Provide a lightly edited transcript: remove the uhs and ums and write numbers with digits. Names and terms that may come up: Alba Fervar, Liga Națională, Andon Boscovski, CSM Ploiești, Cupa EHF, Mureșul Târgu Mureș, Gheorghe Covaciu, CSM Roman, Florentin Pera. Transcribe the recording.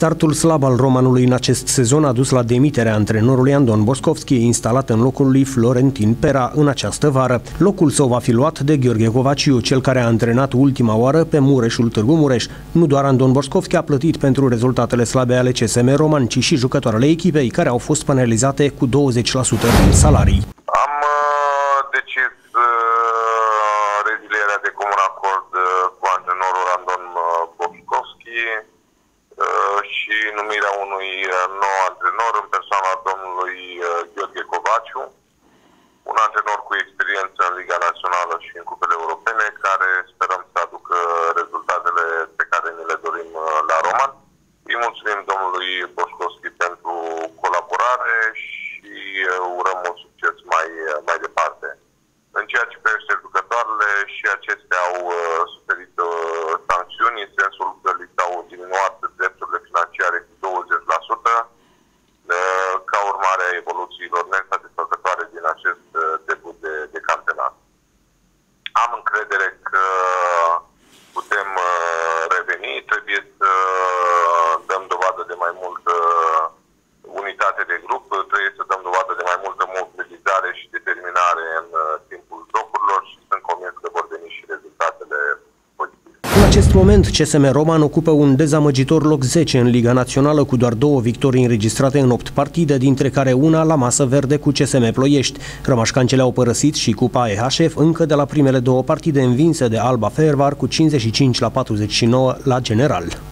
Startul slab al romanului în acest sezon a dus la demiterea antrenorului Andon Boscovski, instalat în locul lui Florentin Pera în această vară. Locul său va fi luat de Gheorghe Covaciu, cel care a antrenat ultima oară pe Mureșul Târgu Mureș. Nu doar Andon Boscovski a plătit pentru rezultatele slabe ale CSM Roman, ci și jucătoarele echipei, care au fost penalizate cu 20% din salarii. Am decis rezilierea de comun acord cu antrenorul Andon Boscovski și numirea unui nou antrenor în persoana domnului Gheorghe Covaciu, un antrenor cu experiență în Liga Națională și în cupele europene, care sperăm să aducă rezultatele pe care ni le dorim la Roman. Îi mulțumim domnului Boscovski pentru colaborare și urăm un succes mai departe. În ceea ce privește jucătoarele, și acestea au suferit sancțiuni, în sensul că li s-au diminuat drepturile financiare cu 20%, ca urmare a evoluțiilor nesatisfăcătoare din acest debut de campionat. Am încredere că putem reveni, trebuie să dăm dovadă de mai multă unitate de grup, trebuie să dăm dovadă de mai multă mobilizare și determinare în timpul jocurilor și sunt convins că vor veni și rezultatele pozitive. În acest moment, CSM Roman ocupă un dezamăgitor loc 10 în Liga Națională, cu doar 2 victorii înregistrate în 8 partide, dintre care una la masă verde cu CSM Ploiești. Rămașcancele au părăsit și Cupa EHF încă de la primele 2 partide învinse de Alba Fervar cu 55-49 la general.